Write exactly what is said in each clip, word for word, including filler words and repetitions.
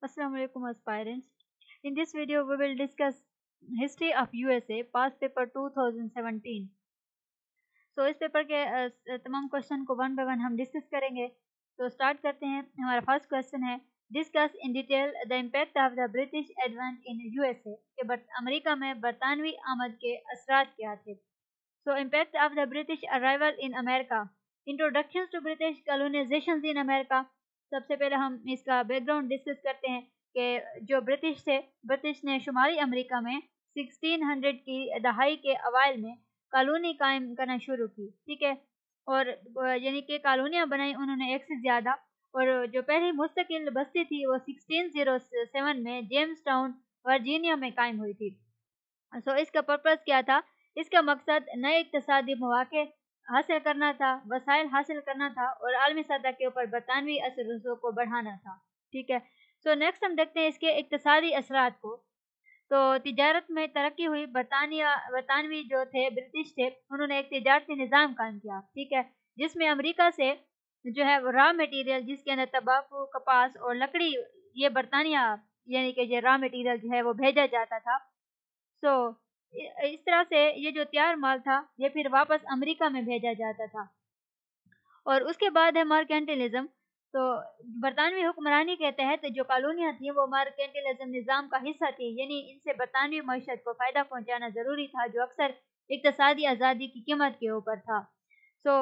Assalamualaikum as parents. In this video we will discuss history of U S A past paper twenty seventeen. So इस paper के तमाम question को one by one हम discuss करेंगे. तो start करते हैं. हमारा फर्स्ट क्वेश्चन है discuss in detail the impact of the British advance in USA के अमेरिका में बरतानवी आमद के असरार क्या थे. So impact of the British arrival in America, introduction to British colonization in America. सबसे पहले हम इसका बैकग्राउंड डिस्कस करते हैं कि जो ब्रिटिश थे, ब्रिटिश ने शुमाली अमेरिका में सोलह सौ की दहाई के अवाइल में कॉलोनी कायम करना शुरू की, ठीक है, और यानी कि कॉलोनियाँ बनाई उन्होंने एक से ज़्यादा. और जो पहली मुस्तकिल बस्ती थी वो सोलह सौ सात में जेम्स टाउन वर्जीनिया में कायम हुई थी. सो इसका पर्पज़ क्या था? इसका मकसद नए इकतसादी मौक़े हासिल करना था, वसाइल हासिल करना था और आलमी सतह के ऊपर बरतानवी असर रसूख को बढ़ाना था, ठीक है. सो so, नेक्स्ट हम देखते हैं इसके इकतसादी असरात को. तो तिजारत में तरक्की हुई. बरतानिया बरतानवी जो थे, ब्रिटिश थे, उन्होंने एक तिजारती निज़ाम कायम किया, ठीक है, जिसमें अमेरिका से जो है रॉ मटेरियल, जिसके अंदर तंबाकू, कपास और लकड़ी, ये बरतानिया यानी कि ये रॉ मटेरियल जो है वो भेजा जाता था. सो so, इस तरह से ये जो तैयार माल था ये फिर वापस अमेरिका में भेजा जाता था. और उसके बाद है मर्केंटिलिज्म. तो बरतानवी हुक्मरानी के तहत जो कॉलोनियाँ थी वो मर्केंटिलिज्म निज़ाम का हिस्सा थी, यानी इनसे बरतानवी मईशत को फ़ायदा पहुँचाना ज़रूरी था, जो अक्सर इकतसादी आज़ादी की कीमत के ऊपर था. सो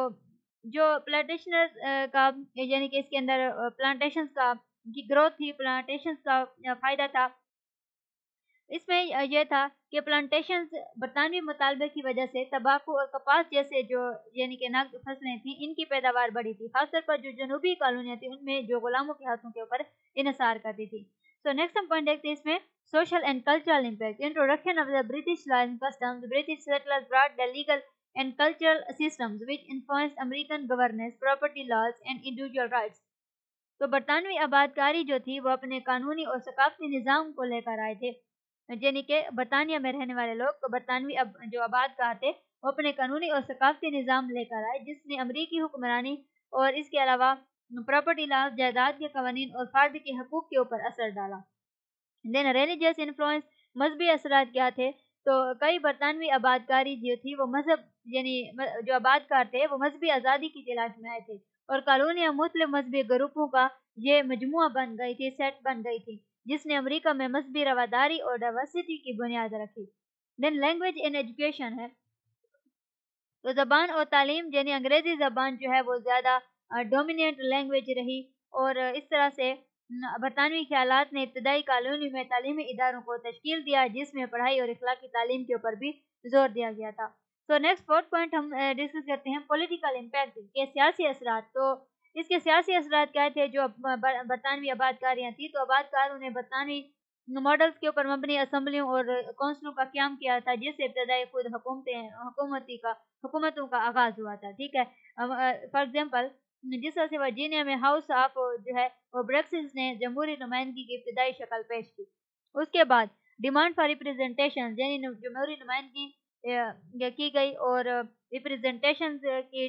जो प्लांटेशनर्स का यानी कि इसके अंदर प्लांटेशंस का की ग्रोथ थी, प्लांटेशंस का फ़ायदा था. इसमें यह था कि प्लांटेशंस बरतानवी मुतालबे की वजह से तंबाकू और कपास जैसे जो यानी कि नकद फसलें थीं, इनकी पैदावार बढ़ी थी, खासतौर पर जो जनूबी कॉलोनियाँ थी उनमें जो गुलामों के हाथों के ऊपर इनसार करती थी. सो नेक्स्ट हम पॉइंट देखते हैं इसमें social and cultural impact. Introduction of the British law and customs. British settlers brought the legal and cultural systems which influenced American governance, property laws and individual rights. तो बरतानवी आबादकारी जो थी वो अपने कानूनी और सकाफती निज़ाम को लेकर आए थे, यानी कि बरतानिया में रहने वाले लोग, बरतानवी अब जो आबाद कहा थे, वो अपने कानूनी और सकाफती निज़ाम लेकर आए, जिसने अमरीकी हुक्मरानी और इसके अलावा प्रॉपर्टी लॉज, जायदाद के कवानीन और फ़र्द के हकूक़ के ऊपर असर डाला. Then religious influence. मजहबी असरात क्या थे? तो कई बरतानवी आबादकारी जो थी वो मजहब यानी जो आबादकार थे वो मजहबी आज़ादी की तलाश में आए थे, और कॉलोनियाँ मुख्तलिफ मजहबी ग्रुपों का ये मजमुआ बन गई थी, सेट बन गई थी, जिसने अमेरिका में मजहबी रवादारी और डाइवर्सिटी की बुनियाद रखी. देन लैंग्वेज एंड एजुकेशन है. तो ज़बान और तालीम, यानी अंग्रेज़ी ज़बान जो है वो ज़्यादा डोमिनेंट लैंग्वेज रही, और इस तरह से बरतानवी ख्यालात ने इब्तदाई कॉलोनी में तालीमी इदारों को तश्कील दिया, जिसमें पढ़ाई और अखलाकी तालीम के ऊपर भी जोर दिया गया था. तो नेक्स्ट फोर्थ पॉइंट हम डिस्कस करते हैं पॉलिटिकल इम्पैक्ट के सियासी असरात. तो इसके सियासी असरात क्या थे? जो बरतानवी आबादकारियाँ थी, तो आबादकार उन्हें बरतानवी मॉडल्स के ऊपर मबनी असम्बलियों और कौंसलों का क़याम किया था, जिससे इब्तदाई खुद हुकूमतें हुकूमती का हुकूमतों का आगाज़ हुआ था, ठीक है. फॉर एग्जांपल जिस तरह से वर्जीनिया में हाउस ऑफ जो है वो ब्रेक्सिस ने जमहूरी नुमाइंदगी की इब्तदाई शक्ल पेश की. उसके बाद डिमांड फॉर रिप्रजेंटेशन, यानी जमहूरी नुमाइंदगी की गई और रिप्रजेंटेशन के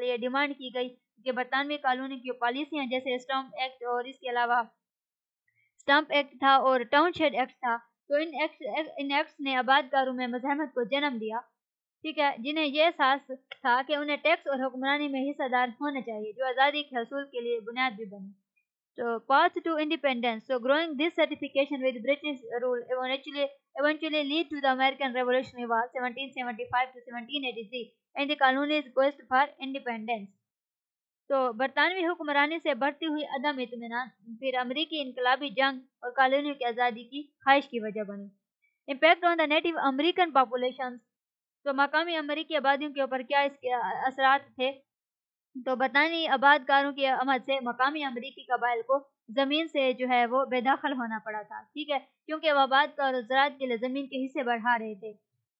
लिए डिमांड की गई कि बरतानवी कॉलोनी की पॉलिसियाँ जैसे स्टम्प एक्ट और इसके अलावा स्टम्प एक्ट था और टाउनशेड एक्ट था, तो इन एक्ट इन एक्ट्स ने आबादकारों में मज़ाहमत को जन्म दिया, ठीक है, जिन्हें यह एहसास था कि उन्हें टैक्स और हुक्मरानी में हिस्सेदार होना चाहिए, जो आज़ादी के हसूल के लिए बुनियाद भी बनी. तो path to independence. So growing this certification with British rule eventually lead to the American Revolutionary War seventeen seventy-five to seventeen eighty-three and the colonies' quest for independence. तो बरतानवी हुक्मरानी से बढ़ती हुई अदम इत्मीनान फिर अमरीकी इनकलाबी जंग और कॉलोनियों की आज़ादी की ख्वाहिश की वजह बनी. Impact on the native American population. तो मकामी अमरीकी आबादियों के ऊपर क्या इसके असरात थे? तो बरतानी आबादकारों की आमद से मकामी अमरीकी कबाइल को ज़मीन से जो है वो बेदाखल होना पड़ा था, ठीक है, क्योंकि वह आबादकार और ज़राअत के लिए ज़मीन के हिस्से बढ़ा रहे थे.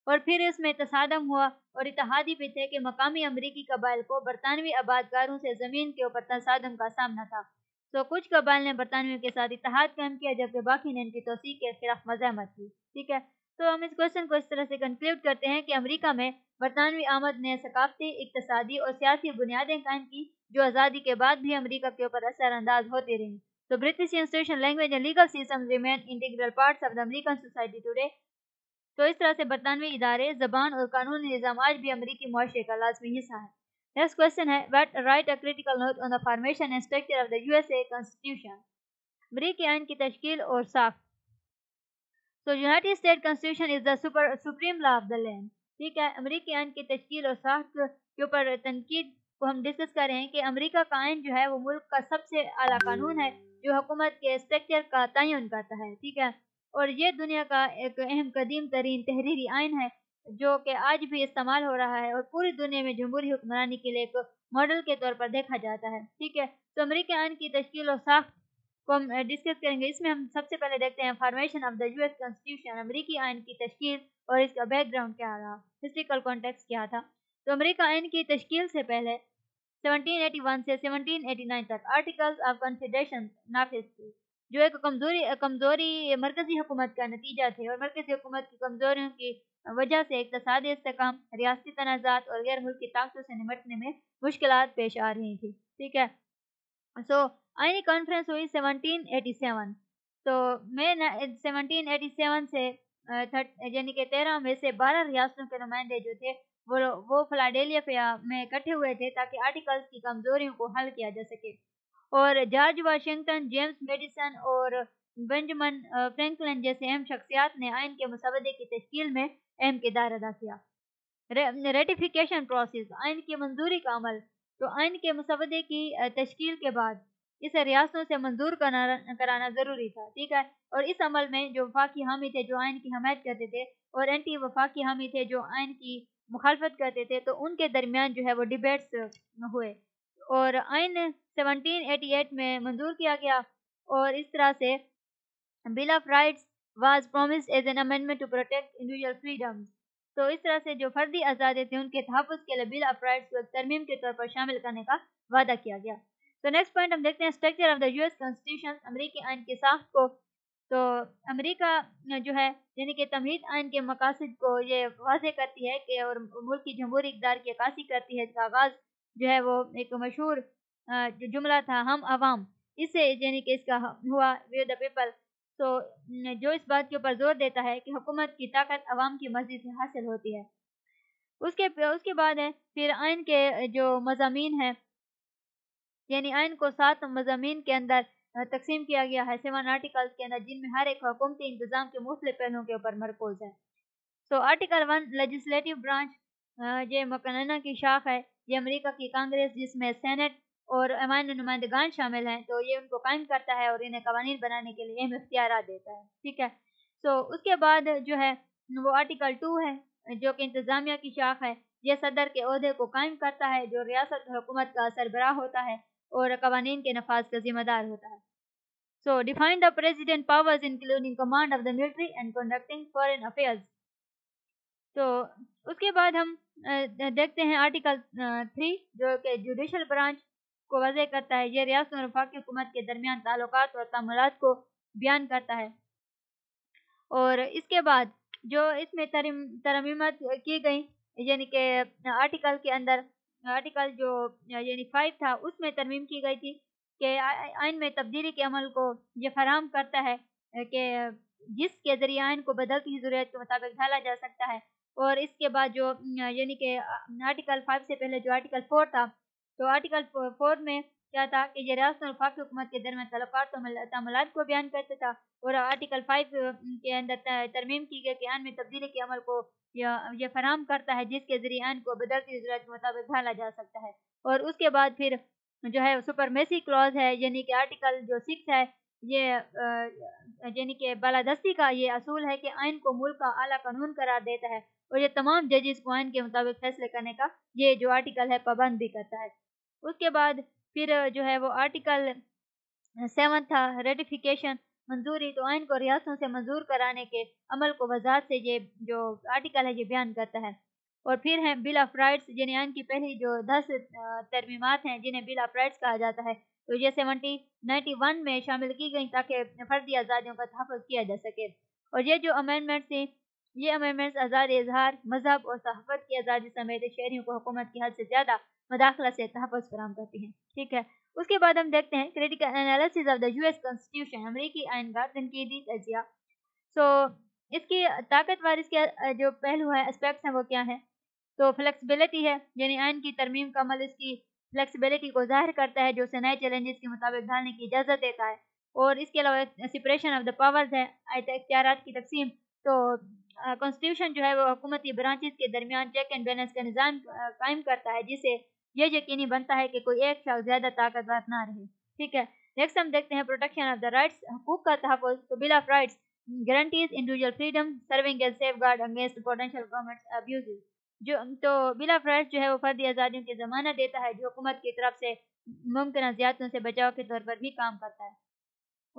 और फिर इसमें तसादम हुआ और इतिहादी भी थे कि मकामी अमरीकी कबाइल को बरतानवी आबादकारों से ज़मीन के ऊपर तसादम का सामना था. तो कुछ कबाइल ने बरतानवियों के साथ इतिहाद कायम किया, जबकि बाकी ने इनकी तौसीक़ के खिलाफ मज़ाहमत की, ठीक है. तो हम इस क्वेश्चन को इस तरह से कंक्लूड करते हैं कि अमेरिका में बरतानवी आमद ने सकाफती, इकतसादी और सियासी बुनियादें कायम की, जो आज़ादी के बाद भी अमेरिका के ऊपर असर अंदाज होती रहीं. The British institution, language and legal systems remain integral parts of the American society today. तो इस तरह से बरतानवी इदारे, जबान और कानूनी निज़ाम आज भी अमरीकी मुआशरे का लाजमी हिस्सा है. नेक्स्ट क्वेश्चन है, but write a critical note on the formation and structure of the USA constitution. अमरीकी आइन की तश्कील और साफ. तो United State constitution is the supreme law of the land. ठीक है, अमरीकी आइन की तश्कील और साख के ऊपर तनकीद को हम डिस्कस कर रहे हैं कि अमरीका का आइन जो है वो मुल्क का सबसे आला कानून है जो हुकूमत के स्ट्रक्चर का तयन करता है. ठीक है, और ये दुनिया का एक अहम कदीम तरीन तहरीरी आइन है जो कि आज भी इस्तेमाल हो रहा है और पूरी दुनिया में जमहूरी हुक्मरानी के लिए एक मॉडल के तौर पर देखा जाता है. ठीक है, तो अमरीकी आइन की तश्कील और साख को हम डिस्कस करेंगे. इसमें हम सबसे पहले देखते हैं formation of the US constitution. अमरीकी आइन की तश्कील और इसका बैकग्राउंड क्या रहा, हिस्ट्रिकल कॉन्टेक्स्ट क्या था. तो अमरीका आइन की तश्कील से पहले सेवनटीन एटी वन से सेवनटीन एटी नाइन तक आर्टिकल्स ऑफ कॉन्फेडरेशन नाफिज थी जो एक कमजोरी कमजोरी मरकजी हुकूमत का नतीजा थे और मरकजी हुकूमत की कमजोरियों की वजह से इकतसादी इस्तेकाम, रियासती तनाज़ात और गैर मुल्की ताकतों से निपटने में मुश्किलात पेश आ रही थी. ठीक है, सो आइनी कॉन्फ्रेंस हुई सेवनटीन एटी सेवन. तो मई सेवनटीन एटी सेवन से यानी कि तेरह में से बारह रियासतों के नुमाइंदे जो थे वो वो फिलाडेल्फिया में इकट्ठे हुए थे ताकि आर्टिकल्स की कमजोरियों को हल किया जा सके. और जॉर्ज वाशिंगटन, जेम्स मेडिसन और बेंजामिन फ्रैंकलिन जैसे अहम शख्सियात ने आइन के मसौदे की तश्कील में अहम किरदार अदा किया. रेटिफिकेशन प्रोसेस, आइन की मंजूरी का अमल. तो आइन के मसौदे की तश्कील के बाद इसे रियासतों से मंजूर कराना कराना ज़रूरी था. ठीक है, और इस अमल में जो वफाकी हामी थे जो आइन की हमायत करते थे और एंटी वफाकी हामी थे जो आइन की मुखालफत करते थे, तो उनके दरमियान जो है वो डिबेट्स हुए और आइन सेवनटीन एटी एट में मंजूर किया गया. और इस तरह से bill of rights was promised as an amendment to protect individual freedoms. तो इस तरह से जो फर्दी आज़ादी थी उनके तहफ़्फ़ुज़ के लिए बिल ऑफ राइट्स को तरमीम के तौर पर शामिल करने का वादा किया गया. तो नेक्स्ट पॉइंट हम देखते हैं structure of the US constitution, अमरीकी आइन की साख को. तो अमेरिका जो है यानी कि तमहीद आइन के मकासद को ये वाजह करती है कि और मुल्क की जमहूरी इक़दार की अक्सी करती है. इसका आगाज़ जो है वो एक मशहूर जो जुमला था, हम आवाम, इससे यानी कि इसका हुआ वे द पीपल. तो जो इस बात के ऊपर जोर देता है कि हुकूमत की ताकत आवाम की मर्जी से हासिल होती है. उसके उसके बाद है फिर आइन के जो मज़ामीन हैं, यानी आइन को सात मज़ामीन के अंदर तकसीम किया गया है, सेवन आर्टिकल्स के अंदर, जिनमें हर एक हुकूमती इंतज़ाम के मुख्तलिफ पहलुओं के ऊपर मरकूज़ है. तो आर्टिकल वन लेजिस्लेटिव ब्रांच, ये मकनना की शाख है, ये अमेरिका की कांग्रेस जिसमें सेनेट और अवामी नुमाइंदगान शामिल हैं, तो ये उनको कायम करता है और इन्हें कवानीन बनाने के लिए अहम इख्तियार देता है. ठीक है, तो उसके बाद जो है वो आर्टिकल टू है जो कि इंतज़ामिया की शाख है, ये सदर के अहदे को कायम करता है जो रियासत हुकूमत का सरबराह होता है और कवानीन के नफाज का जिम्मेदार होता है. So define the president powers including command of the military and conducting foreign affairs. तो उसके बाद हम देखते हैं आर्टिकल थ्री जो कि जुडिशल ब्रांच को वजह करता है, यह रियासत और वफाकी हुकूमत के दरमियान ताल्लुकात और तामुलात को बयान करता है. और इसके बाद जो इसमें तरमीमत की गई यानी कि आर्टिकल के अंदर आर्टिकल जो यानी फाइव था उसमें तरमीम की गई थी कि आइन में तब्दीली के अमल को यह फराहम करता है कि जिसके ज़रिए आइन को बदलती हुई ज़रूरत के मुताबिक ढाला जा सकता है. और इसके बाद जो यानी कि आर्टिकल फाइव से पहले जो आर्टिकल फोर था, तो आर्टिकल फोर में क्या था कि यह रियासत और वफाकी हुकूमत के दरमियान ताल्लुकात और तामुलात को बयान करता था. और आर्टिकल फाइव के अंदर तरमीम की गई कि आइन में तब्दीली के अमल को यह फराहम करता है जिसके ज़रिए आइन को बदलती ज़रूरत के मुताबिक ढाला जा सकता है. और उसके बाद फिर जो है सुपरमेसी क्लॉज है, यानी कि आर्टिकल जो सिक्स है, ये यानी कि बालादस्ती का ये असूल है कि आइन को मुल्क का आला कानून करार देता है और ये तमाम जजेस को आइन के मुताबिक फैसले करने का ये जो आर्टिकल है पाबंद भी करता है. उसके बाद फिर जो है वो आर्टिकल सेवन था रेटिफिकेशन, मंजूरी. तो आइन को रियासतों से मंजूर कराने के अमल को वजाहत से ये जो आर्टिकल है ये बयान करता है. और फिर हैं बिल ऑफ राइट्स, जिन्हें आइन की पहली जो दस तरमीमात हैं जिन्हें बिल ऑफ राइट्स कहा जाता है, तो ये सेवनटी नाइन्टी वन में शामिल की गई ताकि फर्दी आज़ादियों का तहफ़्फ़ुज़ किया जा सके. और ये जो अमेंडमेंट थी, ये अमेंडमेंट्स आज़ाद इजहार, मजहब और सहाफ़त की आज़ादी समेत शहरियों को हुकूमत की हद से ज़्यादा मदाखलत से तहफ़्फ़ुज़ फराहम करती हैं. ठीक है, उसके बाद हम देखते हैं critical analysis of the US constitution, अमेरिकी आइन गार्डन की दी अजिया। सो इसकी ताकतवर इसके जो पहलू है एस्पेक्ट्स हैं वो क्या है, तो फ्लेक्सिबिलिटी है, यानी आइन की तरमीम का अमल इसकी फ्लेक्सिबिलिटी को जाहिर करता है जो उसे नए चैलेंजेस के मुताबिक ढालने की इजाज़त देता है। और इसके अलावा सेपरेशन ऑफ द पावर्स है, इख्तियारात की तकसीम, तो कॉन्स्टिट्यूशन जो है वो हुकूमती ब्रांचेस के दरमियान चेक एंड बैलेंस का निज़ाम कायम करता है जिससे यह यकीनी बनता है कि कोई एक शख्स ज़्यादा ताकतवर ना रहे। ठीक है, नेक्स्ट हम देखते हैं प्रोटेक्शन ऑफ द राइट्स, हकूक़ का तहफ़्फ़ुज़, तो bill of rights guarantees individual freedom serving as safeguard against potential government abuses, जो तो बिल ऑफ राइट्स जो है वो फर्दी आज़ादियों की जमानत देता है जो हुकूमत की तरफ से मुमकिन ज़्यादतों से बचाव के तौर पर भी काम करता है।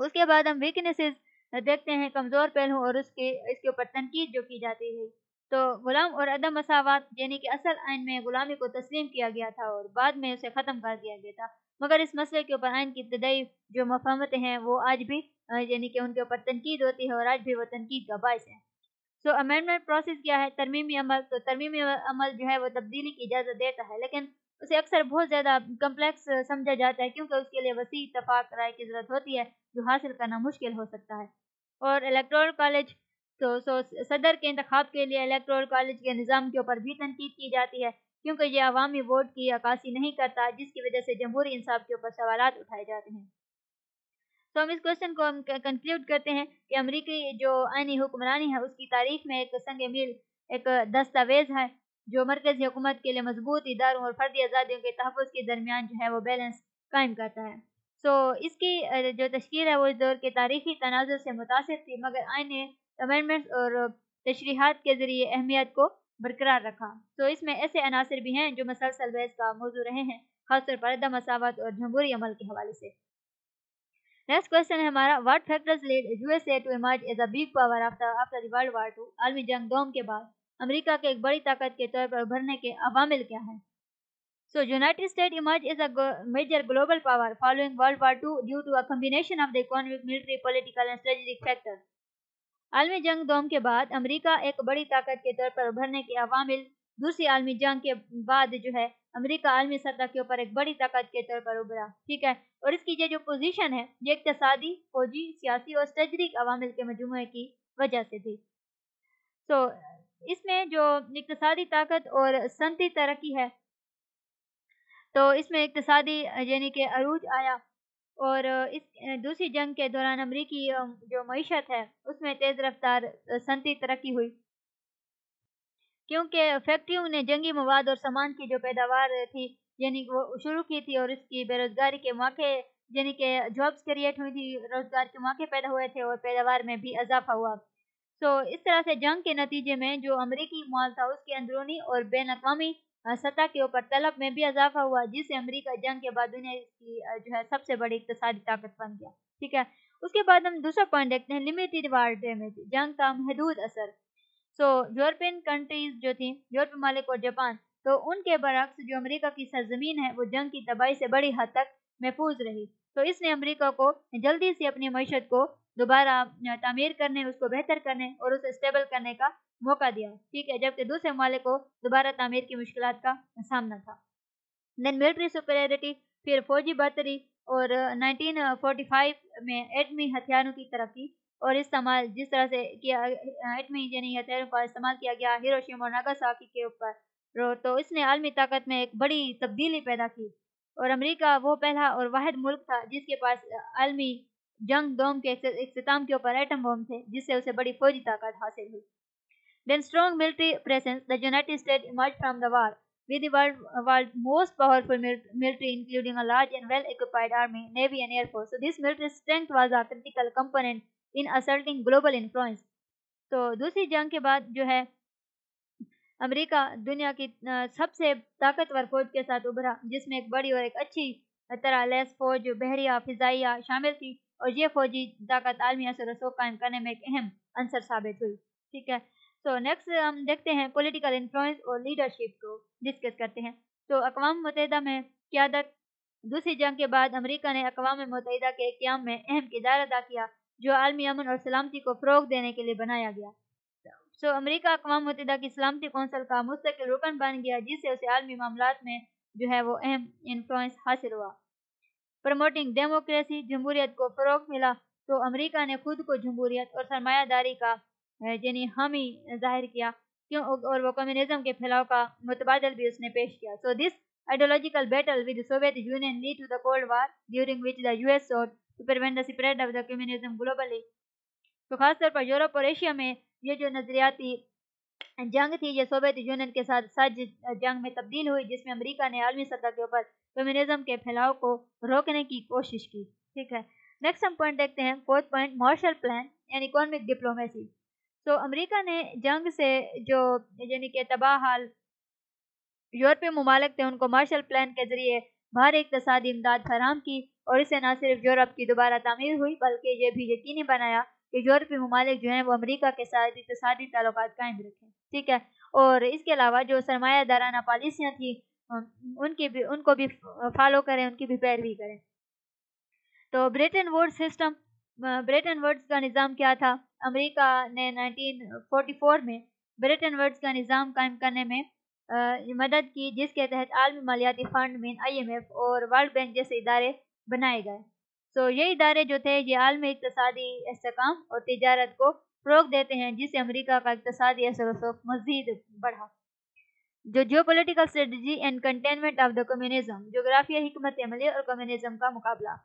उसके बाद हम वीकनेसेस देखते हैं, कमज़ोर पहलू और उसके इसके ऊपर तनकीद जो की जाती है, तो गुलाम और अदम मसावत, यानी कि असल आइन में गुलामी को तस्लीम किया गया था और बाद में उसे ख़त्म कर दिया गया था, मगर इस मसले के ऊपर आइन की इब्तदाई जो मफाहमतें हैं वो आज भी यानी कि उनके ऊपर तनकीद होती है और आज भी वो तनकीद का बायस है। सो अमेंडमेंट प्रोसेस क्या है, तरमीमी अमल, तो तरमीमी अमल जो है वो तब्दीली की इजाज़त देता है लेकिन उसे अक्सर बहुत ज़्यादा कम्प्लेक्स समझा जाता है क्योंकि उसके लिए वसी इतफाक़ राय की ज़रूरत होती है जो हासिल करना मुश्किल हो सकता है। और इलेक्टोरल कॉलेज, तो सो सदर के इंतखाब के लिए इलेक्टोरल कॉलेज के निज़ाम के ऊपर भी तनकीद की जाती है क्योंकि ये अवामी वोट की अक्सी नहीं करता जिसकी वजह से जमहूरी इंसाफ के ऊपर सवाल उठाए जाते हैं। तो हम इस क्वेश्चन को हम कंक्लूड करते हैं कि अमेरिकी जो आइनी हुक्मरानी है उसकी तारीख में एक संग मील एक दस्तावेज़ है जो मरकज़ी हुकूमत के लिए मजबूत इदारों और फर्दी आज़ादियों के तहफ़्फ़ुज़ के दरमियान जो है वो बैलेंस कायम करता है। सो so, इसकी जो तश्कील है वो इस दौर के तारीखी तनाज़ुर से मुतासिर थी मगर आइन अमेंडमेंट्स और तशरीहात के ज़रिए अहमियत को बरकरार रखा। सो so, इसमें ऐसे अनासर भी हैं जो मसलसल बहस का मौजू रहे हैं, खासतौर पर अदम मसावत और जमहूरी अमल के हवाले से। नेक्स्ट क्वेश्चन है हमारा, what factors led USA to emerge as a big power after after world war two, आलमी जंग दोम के बाद अमेरिका के एक बड़ी ताकत के तौर पर उभरने के अवामिल क्या हैं। So United State emerge as a major global power following world war two due to a combination of the economic, military, political and strategic factor. आलमी जंग दोम के बाद अमेरिका एक बड़ी ताकत के तौर पर उभरने के अवामिल, दूसरी आलमी जंग के बाद जो है अमेरिका आलमी सतह के ऊपर एक बड़ी ताकत के तौर पर उभरा। ठीक है, और इसकी ये जो पोजीशन है ये इक्तसादी, फौजी, सियासी और स्ट्रेटजिक अवामिल के मजमूए की वजह से थी। तो इसमें जो इक्तसादी ताकत और सनती तरक्की है, तो इसमें इक्तसादी यानी कि अरूज आया और इस दूसरी जंग के दौरान अमरीकी जो मीशत है उसमें तेज़ रफ्तार सनती तरक्की हुई क्योंकि फैक्ट्रियों ने जंगी मवाद और सामान की जो पैदावार थी यानी वो शुरू की थी और इसकी बेरोज़गारी के मौके यानी कि जॉब्स क्रिएट हुई थी, रोज़गार के मौके पैदा हुए थे और पैदावार में भी इजाफा हुआ। तो इस तरह से जंग के नतीजे में जो अमरीकी माल था उसके अंदरूनी और बैन अवी सतह के ऊपर तलब में भी इजाफा हुआ जिससे अमेरिका जंग के बाद दुनिया की जो है सबसे बड़ी इकतसादी ताकत बन गया। ठीक है, उसके बाद हम दूसरा पॉइंट देखते हैं, लिमिटेड वार डैमेज, जंग का महदूद असर। सो यूरोपियन कंट्रीज जो थी, यूरोप मालिक और जापान, तो उनके बरक्स जो अमेरिका की सरजमीन है वो जंग की तबाही से बड़ी हद तक महफूज रही। तो इसने अमेरिका को जल्दी से अपनी मीशत को दोबारा तामीर करने, उसको बेहतर करने और उसे स्टेबल करने का मौका दिया। ठीक है, जबकि दूसरे माले को दोबारा तामीर की मुश्किल का सामना था। देन मिलिट्री सुपीरियरिटी, फिर फौजी बहतरी और नाइनटीन फोर्टी फाइव में एटमी हथियारों की तरक्की और इस्तेमाल, जिस तरह से किया एटमी यानी हथियारों का इस्तेमाल किया गया हिरोशिमा और नागासाकी के ऊपर, तो इसने आलमी ताकत में एक बड़ी तब्दीली पैदा की और अमेरिका वो पहला और वाहिद मुल्क था जिसके पास आलमी जंग दोम के इख्तिताम के ऊपर एटम बम थे जिससे उसे बड़ी फौजी ताकत हासिल हुई। Then strong military presence, the United States emerged from the war with the world, world's most powerful military, including a large and well-equipped army, navy, and air force. So this military strength was a critical component in asserting global influence. तो दूसरी जंग के बाद जो है America दुनिया की सबसे ताकतवर फौज के साथ उभरा जिसमें एक बड़ी और एक अच्छी तरह लैस फौज, बहरिया, फिजाइया शामिल थी और ये फौजी ताकत आलमी असर रसो कायम करने में एक अहम अंसर साबित हुई। ठीक है, तो नेक्स्ट हम देखते हैं पॉलिटिकल इन्फ्लुएंस और लीडरशिप को डिस्कस करते हैं। तो अक़वाम मुत्तहिदा में क़यादत, दूसरी जंग के बाद अमेरिका ने अक़वाम मुत्तहिदा के क़याम में अहम किरदार अदा किया जो आलमी अमन और सलामती को फ़रोग़ देने के लिए बनाया गया। सो अमेरिका अक़वाम मुत्तहिदा की सलामती कौंसिल का मुस्तक़िल रुकन बन गया जिससे उसे आलमी मामलात में जो है वो अहम इन्फ्लुएंस हासिल हुआ। प्रमोटिंग डेमोक्रेसी, जमहूरियत को फरोग मिला तो अमेरिका ने खुद को जमहूरियत और सरमायादारी का यानी हामी जाहिर किया क्यों, और वो कम्युनिज्म के फैलाव का मुतबादल भी उसने पेश किया। So this ideological battle with the Soviet Union led to the Cold War, during which the U S sought to prevent the spread of the communism globally. तो खासतौर पर यूरोप और एशिया में ये जो नजरियाती जंग थी ये सोवियत यूनियन के साथ सज जंग में तब्दील हुई, जिसमें अमेरिका ने आलमी सतह के ऊपर कम्युनिज्म के फैलाव को रोकने की कोशिश की। ठीक है, नेक्स्ट हम पॉइंट देखते हैं, fourth point Marshall plan and economic diplomacy. तो अमेरिका ने जंग से जो यानी कि तबाह हाल यूरोपीय ममालिक थे उनको मार्शल प्लान के जरिए भारी इकतसादी इमदाद फराम की, और इससे न सिर्फ यूरोप की दोबारा तामीर हुई बल्कि ये भी यकीनी बनाया कि यूरोपीय ममालिक जो हैं वो अमेरिका के साथ इकतसादी ताल्लुकात कायम रखें। ठीक है, और इसके अलावा जो सरमायादाराना पॉलिसियाँ थी उनकी भी उनको भी फॉलो करें, उनकी भी पैरवी करें। तो Bretton Woods system, Bretton Woods का निज़ाम क्या था? अमेरिका ने नाइनटीन फोर्टी फोर में ब्रिटेन वुड्स का निज़ाम कायम करने में आ, मदद की, जिसके तहत आलमी मालियाती फ़ंड में आई एम एफ और वर्ल्ड बैंक जैसे इदारे बनाए गए। तो ये इदारे जो थे ये आलमी इक्तसादी इस्तेहकाम और तिजारत को फ़रोग़ देते हैं, जिससे अमेरिका का इक्तसादी असर-ओ-रसूख मज़ीद बढ़ा। जो geopolitical strategy and containment of the communism, जोग्राफिया हिकमत अमली और कम्युनिज़म का मुकाबला।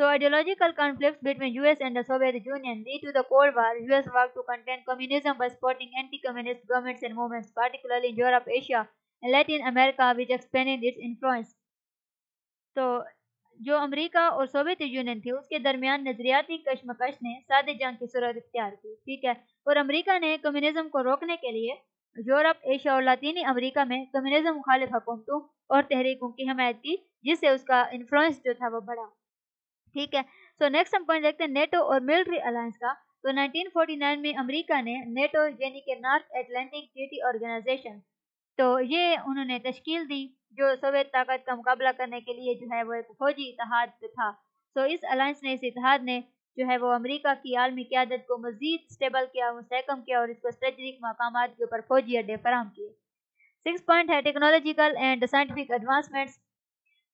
So ideological conflicts between US and the Soviet Union lead to the cold war. US work to contain communism by supporting anti communist governments and movements, particularly in Europe, Asia and Latin America, which expanded its influence. तो जो America और Soviet union थी उसके दरमियान नजरियाती कशमकश ने सादे जंग की सूरत इख्तियार की। ठीक है, और अमेरिका ने कम्युनिज्म को रोकने के लिए यूरोप, एशिया और लातीनी अमेरिका में कम्युनिज्म मुखालिफ हुकूमतों और तहरीकों की हमायत की, जिससे उसका इन्फ्लुएंस जो था वो बढ़ा। ठीक है, सो नेक्स्ट हम पॉइंट देखते हैं नेटो और मिलिट्री अलायंस का। तो नाइनटीन फोर्टी नाइन में अमेरिका ने नेटो यानी कि नॉर्थ एटलांटिक ट्रीटी ऑर्गेनाइजेशन, तो ये उन्होंने तश्कील दी जो सोवियत ताकत का मुकाबला करने के लिए जो है वो एक फौजी इतिहाद था। सो so, इस अलायंस ने, इस इतिहाद ने जो है वो अमेरिका की आलमी क़यादत को मज़ीद स्टेबल किया, मुस्तहकम किया और इसको स्ट्रेटजिक मकामात के ऊपर फौजी अड्डे फराहम किए। सिक्स पॉइंट है टेक्नोलॉजिकल एंड साइंटिफिक एडवांसमेंट्स।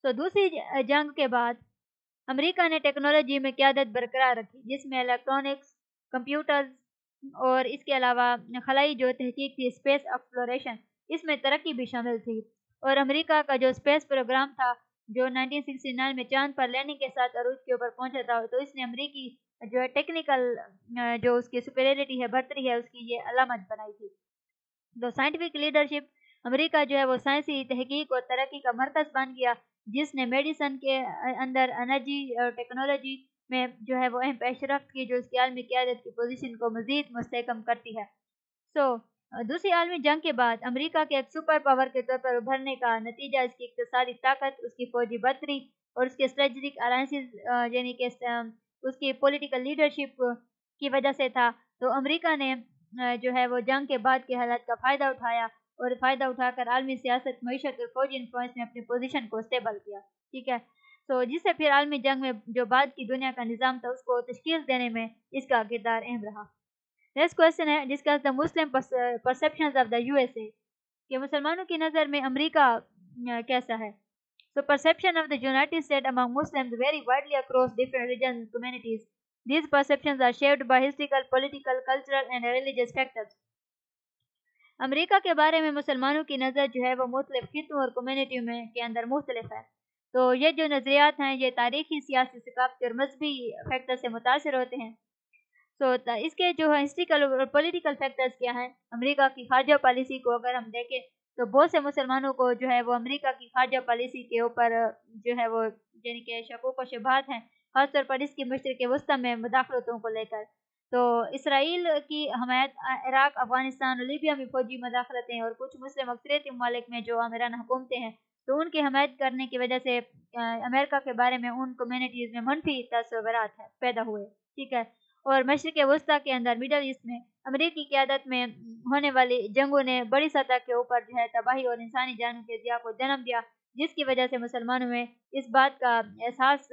तो दूसरी जंग के बाद अमेरिका ने टेक्नोलॉजी में क़यादत बरकरार रखी, जिसमें इलेक्ट्रॉनिक्स, कंप्यूटर्स और इसके अलावा खलाई जो तहकीक थी, स्पेस एक्सप्लोरेशन, इसमें तरक्की भी शामिल थी। और अमेरिका का जो स्पेस प्रोग्राम था जो नाइनटीन सिक्सटी नाइन में चांद पर लैंडिंग के साथ अरूज के ऊपर पहुंचा था, तो इसने अमेरिकी जो है टेक्निकल जो उसकी सुपेरियरिटी है, बढ़तरी है, उसकी ये अलामत बनाई थी। तो साइंटिफिक लीडरशिप, अमेरिका जो है वो साइंसी तहकीक और तरक्की का मरकज़ बन गया, जिसने मेडिसन के अंदर एनर्जी और टेक्नोलॉजी में जो है वो अहम पेशरफ्त की, जो इसकी आलमी क़यादत की पोजीशन को मज़ीद मुस्तहकम करती है। सो so, दूसरी आलमी जंग के बाद अमेरिका के एक सुपर पावर के तौर पर उभरने का नतीजा इसकी इकतसादी ताकत, उसकी फौजी बदतरी और उसके स्ट्रेटजिक अलायंसेज यानी कि उसकी पॉलिटिकल लीडरशिप की वजह से था। तो अमेरिका ने जो है वो जंग के बाद के हालात का फ़ायदा उठाया और फ़ायदा उठाकर आलमी सियासत, मईशत और फौजी इन्फ्लुएंस में अपनी पोजीशन को स्टेबल किया। ठीक है, तो जिससे फिर आलमी जंग में जो बाद की दुनिया का निज़ाम था उसको तश्कील देने में इसका किरदार अहम रहा। नेक्स्ट क्वेश्चन है discuss the Muslim perceptions of the USA, कि मुसलमानों की नज़र में अमेरिका कैसा है। So perception of the United State among Muslims very widely across different region and communities. These perceptions are shaped by historical, political, cultural and religious factors. America के बारे में मुसलमानों की नज़र जो है वो मुख्तलिफ खितों और कम्यूनिटी में के अंदर मुख्तलिफ है। तो ये जो नज़रियात हैं ये तारीखी, सियासी, सकाफती और मजहबी फैक्टर से मुतासर होते हैं। तो इसके जो है हिस्ट्रिकल और पॉलिटिकल फैक्टर्स क्या हैं। अमेरिका की खारजा पॉलिसी को अगर हम देखें तो बहुत से मुसलमानों को जो है वो अमेरिका की खारजा पॉलिसी के ऊपर जो है वो यानी कि शकूक व शुबहात हैं, खासतौर पर इसकी मशरिक़ वस्ती में मुदाखलतों को लेकर। तो इसराइल की हमायत, इराक़, अफगानिस्तान और लीबिया में फौजी मदाखलतें और कुछ मुस्लिम अक्सरियती ममालिक में जो आमिराना हुकूमतें हैं, तो उनकी हमायत करने की वजह से अमेरिका के बारे में उन कम्यूनिटीज़ में मनफी तसव्वुरात पैदा हुए। ठीक है, और मशरिक़ वस्ती के अंदर, मिडल ईस्ट में अमेरिकी क़यादत में होने वाली जंगों ने बड़ी सतह के ऊपर जो है तबाही और इंसानी जानों के ज़िया को जन्म दिया, जिसकी वजह से मुसलमानों में इस बात का एहसास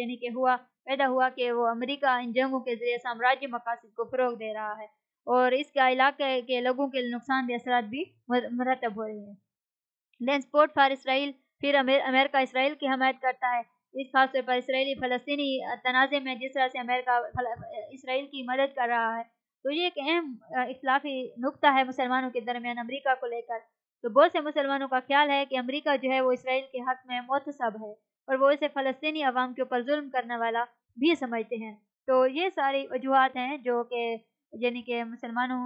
यानी कि हुआ पैदा हुआ कि वो अमेरिका इन जंगों के जरिए साम्राज्य मकासद को फ़रोग दे रहा है और इसका इलाके के लोगों के नुकसानदेह असरात भी मरतब हो रहे हैं। देन सपोर्ट फॉर इसराइल, फिर अमेरिका इसराइल की हमायत करता है इस खासतौर पर इसराइली फ़लस्तीनी तनाज़े में जिस तरह से अमेरिका इसराइल की मदद कर रहा है, तो ये एक अहम इख्तलाफी नुक्ता है मुसलमानों के दरमियान अमेरिका को लेकर। तो बहुत से मुसलमानों का ख्याल है कि अमेरिका जो है वो इसराइल के हक़ में मोतसब है और वो इसे फ़लस्तीनी अवाम के ऊपर जुल्म करने वाला भी समझते हैं। तो ये सारी वजूहत हैं जो कि यानी कि मुसलमानों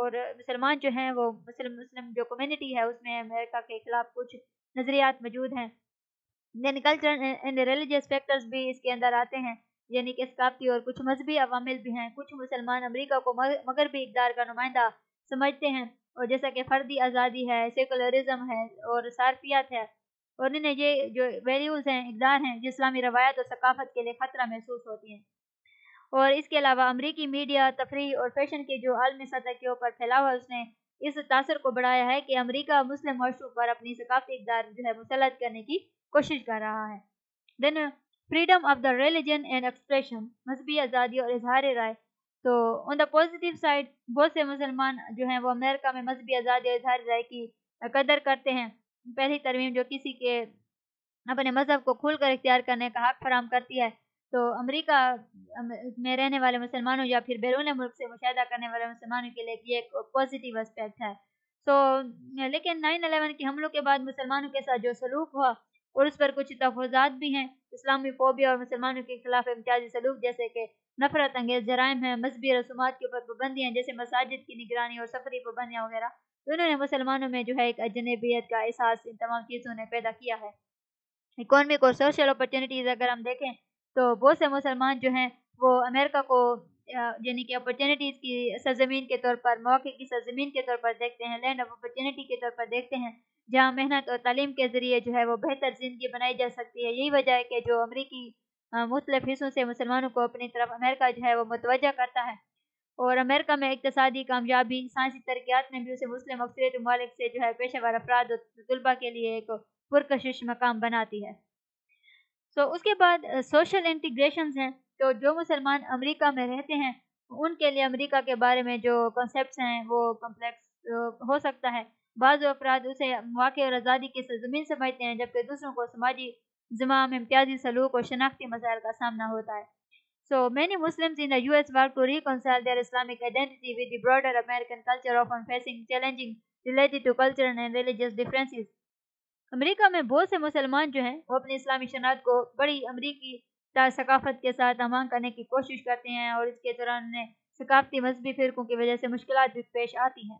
और मुसलमान जो हैं वो मुस्लिम मुस्लिम जो कम्यूनिटी है उसमें अमेरिका के खिलाफ कुछ नज़रियात मौजूद हैं। यानी कल्चरल एंड रिलीजियस फैक्टर्स भी इसके अंदर आते हैं, यानी कि सकाफती और कुछ मजहबी अवामिल भी हैं। कुछ मुसलमान अमेरिका को मगरबी इक़्तिदार का नुमाइंदा समझते हैं और जैसा कि फ़र्दी आज़ादी है, सेकुलरिज़म है और सार्फियात है, और इन्हें ये जो वैल्यूज़ हैं, इक़्तिदार हैं, जो इस्लामी रवायत और सकाफत के लिए ख़तरा महसूस होती हैं। और इसके अलावा अमरीकी मीडिया, तफरी और फैशन के जो आलमी सतह के ऊपर फैलाव है, उसने इस तासर को बढ़ाया है कि अमरीका मुस्लिम मशरूफ़ पर अपनी सकाफती इक़्तिदार जो है मुसलत करने की कोशिश कर रहा है। Then freedom of the religion and expression, मजहबी आज़ादी और इजहार राय। तो ऑन द पॉजिटिव साइड बहुत से मुसलमान जो हैं वो अमेरिका में मजहबी आज़ादी और इजहार राय की कदर करते हैं। पहली तरमीम जो किसी के अपने मजहब को खुल कर इख्तियार करने का हक फराम करती है। तो अमेरिका में रहने वाले मुसलमानों या फिर बैरून मुल्क से मुशाहिदा करने वाले मुसलमानों के लिए ये एक पॉजिटिव एस्पेक्ट है। तो लेकिन नाइन अलेवन के हमलों के बाद मुसलमानों के साथ जो सलूक हुआ और उस पर कुछ तहफ़्फ़ुज़ात भी हैं। इस्लामी फोबिया और मुसलमानों के खिलाफ इम्तियाजी सलूक जैसे कि नफरत अंगेज जराइम हैं, मजहबी रसूमात के ऊपर पाबंदियाँ जैसे मसाजिद की निगरानी और सफरी पाबंदियाँ वगैरह, तो उन्होंने मुसलमानों में जो है एक अजनबियत का एहसास इन तमाम चीज़ों ने पैदा किया है। इकोनॉमिक और सोशल अपॉर्चुनिटीज़ अगर हम देखें तो बहुत से मुसलमान जो हैं वो अमेरिका को यानी कि अपॉर्चुनिटीज़ की सरजमीन के तौर पर, मौके की सरजमीन के तौर पर देखते हैं, लैंड ऑफ अपॉर्चुनिटी के तौर पर देखते हैं, जहाँ मेहनत और तालीम के ज़रिए जो है वो बेहतर ज़िंदगी बनाई जा सकती है। यही वजह है कि जो अमरीकी मुख्तलिफ हिस्सों से मुसलमानों को अपनी तरफ अमेरिका जो है वो मुतवज्जा करता है। और अमेरिका में इक़्तिसादी कामयाबी, साइंसी तरक्यात ने भी उसे मुस्लिम अक्सरियत ममालिक से जो है पेशेवर अफराद और तलबा के लिए एक पुरकशिश मकाम बनाती है। तो उसके बाद सोशल इंटीग्रेशन हैं। तो जो मुसलमान अमेरिका में रहते हैं उनके लिए अमेरिका के बारे में जो कॉन्सेप्ट हैं वो कम्प्लेक्स हो सकता है। बाज़ अफराद उसे मौक़े और आज़ादी की सरज़मीन समझते हैं, जबकि दूसरों को समाजी ज़माम, इम्तियाजी सलूक और शनाख्ती मसाइल का सामना होता है। So many Muslims in the U S work to reconcile their Islamic identity with the broader American culture of facing challenging related to cultural and religious differences. America में बहुत से मुसलमान जो हैं वो अपनी इस्लामी शनाख्त को बड़ी अमरीकी सकाफत के साथ हमांग करने की कोशिश करते हैं और इसके दौरान उन्हें सकाफती मजहबी फ़िरक़ों की वजह से मुश्किलात भी पेश आती हैं।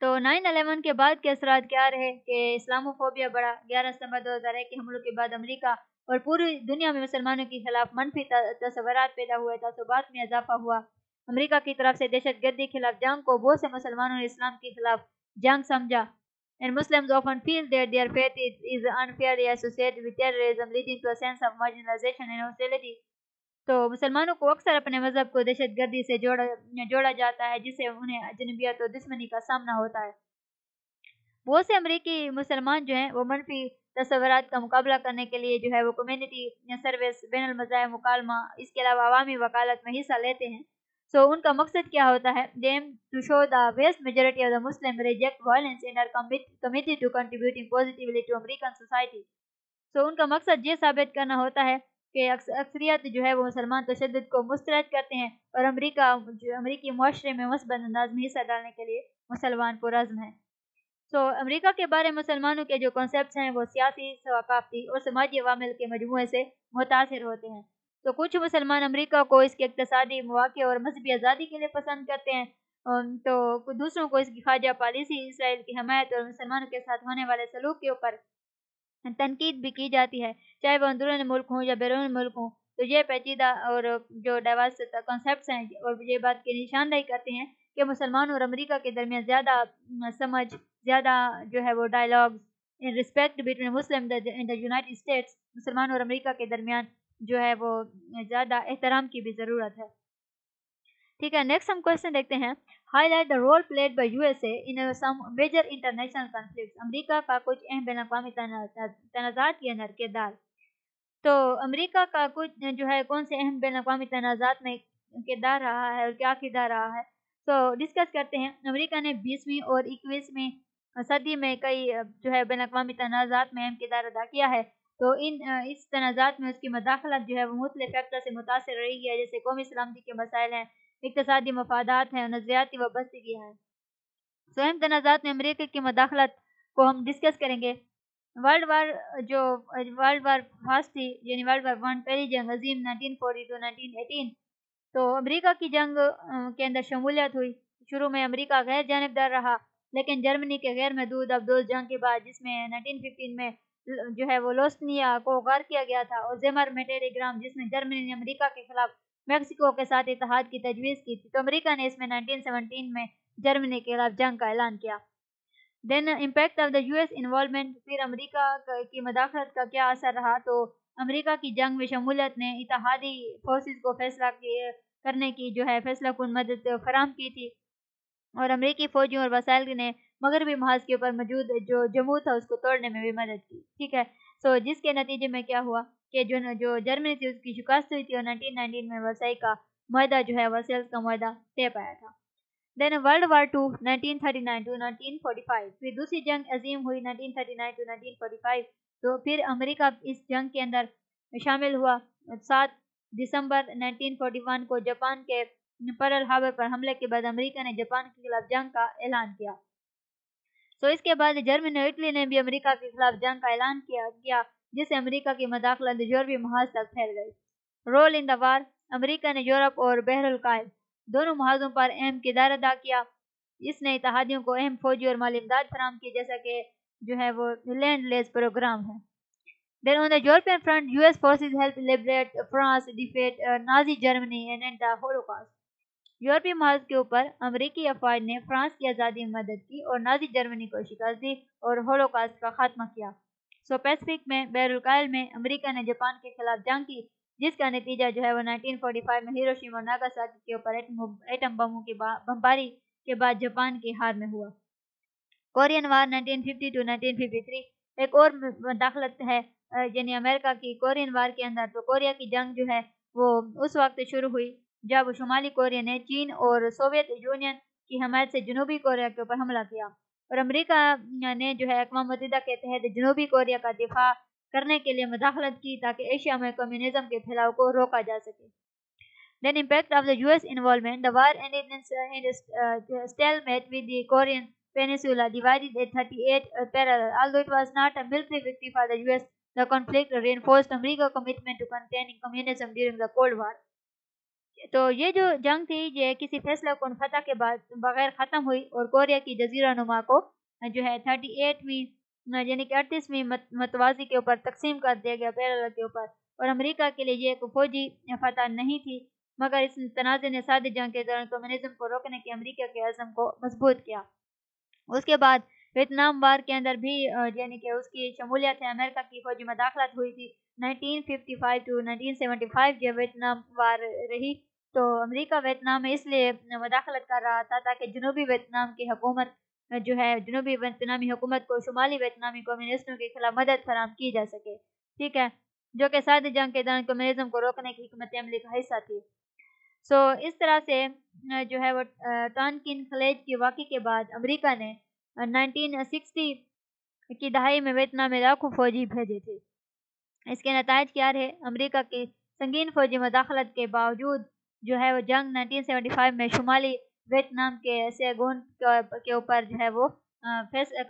तो नाइन अलेवन के बाद के असरा क्या रहे कि इस्लामोफोबिया बढ़ा। ग्यारह सितंबर दो हज़ार एक के हमलों के बाद अमेरिका और पूरी दुनिया में मुसलमानों के खिलाफ मनफी तस्वुरात पैदा हुए, तसबात में इजाफा हुआ। अमेरिका की तरफ से दहशत गर्दी के खिलाफ जंग को बहुत से मुसलमानों ने इस्लाम के खिलाफ जंग समझा। And Muslims often feel that their faith is unfairly associated with terrorism leading to a sense of marginalization and hostility. तो मुसलमानों को अक्सर अपने मज़हब को दहशत गर्दी से जोड़ा जोड़ा जाता है, जिससे उन्हें अजनबियत और दुश्मनी का सामना होता है। बहुत से अमरीकी मुसलमान जो हैं वो मनफी तस्वुरात का मुकाबला करने के लिए जो है वो कम्यूनिटी सर्विस, बैनुल-मज़ाहिब मुकालमा, इसके अलावा अवामी वकालत में हिस्सा लेते हैं। सो उनका मकसद क्या होता है? Them to show the waste majority of the Muslim reject violence and are committed to contributing positively to American society. So उनका मकसद ये साबित करना होता है के अक्सरियत जो है वो मुसलमान तशद्दुद को मुस्तरद करते हैं और अमेरिका जो अमेरिकी माशरे में मुस्बत अंदाज में हिस्सा डालने के लिए मुसलमान पुरज़्म है। सो अमेरिका के बारे में मुसलमानों के जो कॉन्सेप्ट हैं वो सियासी, सकाफ़ती और समाजी अवामिल के मजमू से मुतासर होते हैं। तो कुछ मुसलमान अमेरिका को इसके इक़्तिसादी मौक़े और मजहबी आज़ादी के लिए पसंद करते हैं, तो दूसरों को इसकी ख़ारिजा पॉलिसी, इसराइल की हमायत और मुसलमानों के साथ होने वाले सलूक के ऊपर तनकीद भी की जाती है, चाहे वह अंदरून मुल्क हों या बैरून मुल्क हों। तो ये पेचीदा और जो डाइवर्स कॉन्सेप्ट हैं और ये बात की निशानदाही करते हैं कि मुसलमान और अमेरिका के दरमियान ज़्यादा समझ, ज़्यादा जो है वो dialogues in respect between Muslim in the United States, मुसलमान और अमेरिका के दरमियान जो है वो ज़्यादा एहतराम की भी ज़रूरत है। ठीक है, नेक्स्ट हम क्वेश्चन देखते हैं। Highlight the role played by USA in some major international conflicts. America का कुछ अहम बैन अवी तनाज़ात के अंदर किरदार। तो अमेरिका का कुछ जो है कौन से अहम बैन अवी तनाज़ात में किरदार रहा है और क्या किरदार रहा है, तो डिस्कस करते हैं। अमेरिका ने बीसवीं और इक्कीसवीं सदी में कई जो है बैन अवी तनाज़ात में अहम किरदार अदा किया है। तो इन इस तनाज़ात में उसकी मदाखलत जो है वो मुतल फैक्टर से मुतासर रही है, जैसे कौमी सलामती के मसाइल हैं, इक्तसादी मफादात हैं, नजरियाती वबस्तगी है। स्वयं तनाज़ात में अमरीका की मदाखलत को हम डिस्कस करेंगे। वर्ल्ड वार जो वर्ल्ड वार फर्स्ट थी यानी वर्ल्ड वार वन, पहली जंग अजीम nineteen forty two nineteen eighteen, तो अमेरिका की जंग के अंदर शमूलियत हुई। शुरू में अमेरिका गैर जानबदार रहा, लेकिन जर्मनी के गैर महदूद अफदोज जंग के बाद, जिसमें नाइनटीन फिफ्टीन में जो है वो लोस्निया को गार किया गया था, और जेमर में टेलीग्राम जिसमें जर्मनी ने अमेरिका के खिलाफ मेक्सिको के साथ इतिहाद की तजवीज़ की थी, तो अमेरिका ने इसमें नाइनटीन सेवनटीन में जर्मनी के खिलाफ जंग का ऐलान किया। Then impact of the US involvement, फिर अमेरिका की मदाखलत का क्या असर रहा, तो अमेरिका की जंग में शमूलियत ने इतिहादी फोर्सेस को फैसला करने की जो है फैसला कुन मदद फराहम की थी, और अमेरिकी फौजियों और वसाइल ने मगरबी महाज के ऊपर मौजूद जो जमू था उसको तोड़ने में भी मदद की। ठीक है, सो so, जिसके नतीजे में क्या हुआ कि जो जो जर्मनी थी उसकी शिकस्त हुई थी, और नाइनटीन नाइनटीन में वर्साई का माहदा जो है वर्सेल्स का माहदा तय पाया था। Then world war two nineteen thirty nine to nineteen forty five, फिर दूसरी जंग अजीम हुई nineteen thirty nine to nineteen forty five, तो फिर अमेरिका इस जंग के अंदर शामिल हुआ। सात दिसंबर नाइनटीन फोर्टी वन को जापान के पर्ल हार्बर पर हमले के बाद अमेरिका ने जापान के खिलाफ जंग का ऐलान किया। सो so, इसके बाद जर्मनी और इटली ने भी अमेरिका के खिलाफ जंग का ऐलान किया, जिससे अमेरिका की मदाखलत यूरोपीय महाज तक फैल गई। Role in the war, America ने यूरोप और बहरुल कायल दोनों महाजों पर अहम किरदार अदा किया। इसने इतिहादियों को अहम फौजी और माली इमदाद फराहम की, जैसा कि जो है वो लैंड लेस प्रोग्राम है। Then on the European front, US forces help liberate France, defeat Nazi Germany and and the Holocaust. यूरोपीय महाज के ऊपर अमेरिकी अफवाज ने फ्रांस की आज़ादी में मदद की और नाजी जर्मनी को शिकस्त दी और होलोकॉस्ट का खात्मा किया। सो पैसिफिक में बहरुल कायल में अमेरिका ने जापान के खिलाफ जंग की, जिसका नतीजा जो है वो नाइनटीन फोर्टी फाइव में हिरोशिमा और नागासाकी के ऊपर एटम बमों की बमबारी के बाद जापान की हार में हुआ। Korean war nineteen fifty two nineteen fifty three एक और दाखलत है, यानी अमेरिका की कोरियन वार के अंदर। तो कोरिया की जंग जो है वो उस वक्त शुरू हुई जब शुमाली कोरिया ने चीन और सोवियत यूनियन की हमायत से जनूबी कोरिया के ऊपर हमला किया, और अमेरिका ने जो है अक़वाम मुत्तहिदा के तहत जनूबी कोरिया का दिफा करने के लिए मदाखलत की ताकि एशिया में कम्युनिज्म के फैलाव को रोका जा सके। Then impact of the US involvement, the war ended in stalemate with the Korean peninsula divided at thirty eight parallel, although it was not a military victory for the US, the conflict reinforced America commitment to containing communism during the cold war. तो ये जो जंग थी ये किसी फैसला कुन फतह के बाद बगैर खत्म हुई, और कोरिया की जजीरा नुमा को जो है थर्टी एटवीं यानी कि अड़तीसवीं मतवाजी के ऊपर तकसीम कर दिया गया पैरेलल के ऊपर, और अमेरिका के लिए ये एक फौजी फतह नहीं थी, मगर इस तनाज़े ने सादे जंग के दौरान कम्युनिज्म को रोकने के अमेरिका के अज़म को मजबूत किया। उसके बाद वियतनाम वार के अंदर भी यानी कि उसकी शमूलियत है, अमेरिका की फौजी मदाखलत हुई थी। Nineteen fifty five to nineteen seventy five जो वियतनाम वार रही, तो अमेरिका वियतनाम में इसलिए मदाखलत कर रहा था ताकि जनूबी वियतनाम की हुकूमत जो है जनूबी वियतनामी हुकूमत को शुमाली वियतनामी कम्युनिस्टों के खिलाफ मदद फराम की जा सके। ठीक है, जो कि साथ जंग के दौरान कम्युनिज्म को रोकने की हिकमत अमली का हिस्सा थी। सो so, इस तरह से जो है वो टानकिन खलेज के वाक़े के बाद अमेरिका ने नाइनटीन सिक्सटी की दहाई में वियतनाम में लाखों फौजी भेजे थे। इसके नतायज क्या रहे? अमेरिका की संगीन फौजी मदाखलत के बावजूद जो है वो जंग नाइनटीन सेवनटी फाइव में शुमाली वियतनाम के सैगोन के ऊपर जो है वो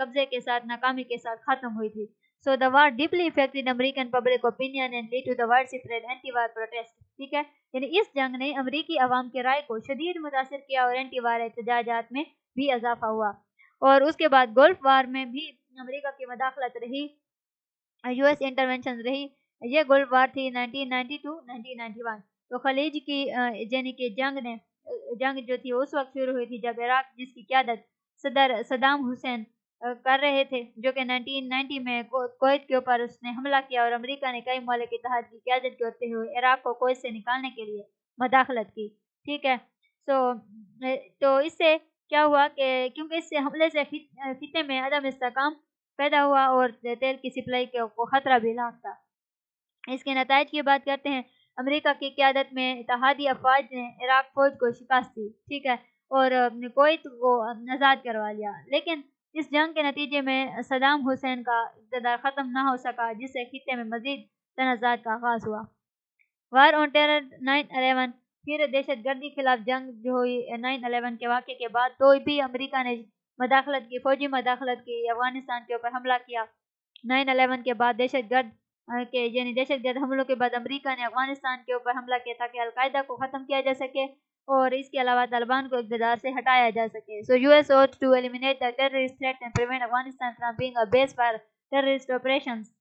कब्जे के साथ नाकामी के साथ खत्म हुई थी। So the war deeply affected American public opinion and lead to the wide spread anti war protest. ठीक है, यानी इस जंग ने अमेरिकी आवाम के राय को शदीद मुतासर किया और एंटी वार एहतजाजात में भी इजाफा हुआ। और उसके बाद गोल्फ वार में भी अमेरिका की मदाखलत रही, यूएस इंटरवेंशन रही। यह गोल्फ वार थी nineteen ninety two nineteen ninety one. तो खलीज की यानी कि जंग ने जंग जो थी उस वक्त शुरू हुई थी जब इराक, जिसकी क्यादत सदर सदाम हुसैन कर रहे थे, जो कि नाइनटीन नाइनटी में कुवैत के ऊपर उसने हमला किया, और अमेरिका ने कई मौलिक इत्तेहाद की क्यादत करते हुए इराक को कुवैत से निकालने के लिए मदाखलत की। ठीक है, सो तो, तो इससे क्या हुआ कि क्योंकि इससे हमले से खित्ते में अदम इस्तेकाम पैदा हुआ और तेल की सप्लाई को खतरा भी लागा। इसके नतायज की बात करते हैं। अमेरिका की क़यादत में इत्तेहादी अफवाज ने इराक फौज को शिकस्त दी। ठीक है, और कुवैत को आज़ाद करवा लिया, लेकिन इस जंग के नतीजे में सदाम हुसैन का इक़्तिदार ख़त्म न हो सका, जिससे खित्ते में मज़ीद तनाज़ात का आगाज़ हुआ। War on terror nine eleven, फिर दहशत गर्दी खिलाफ जंग जो हुई नाइन अलेवन के वाक़े के बाद, तो भी अमेरिका ने मदाखलत की, फ़ौजी मदाखलत की, अफगानिस्तान के ऊपर हमला किया। नाइन अलेवन के बाद दहशत गर्द के यानी दहशत गर्द हमलों के बाद अमेरिका ने अफगानिस्तान के ऊपर हमला किया ताकि अलकायदा को ख़त्म किया जा सके और इसके अलावा तालिबान को इक़्तिदार से हटाया जा सके। So US was to eliminate the terrorist threat and prevent Afghanistan from being a base for terrorist operations.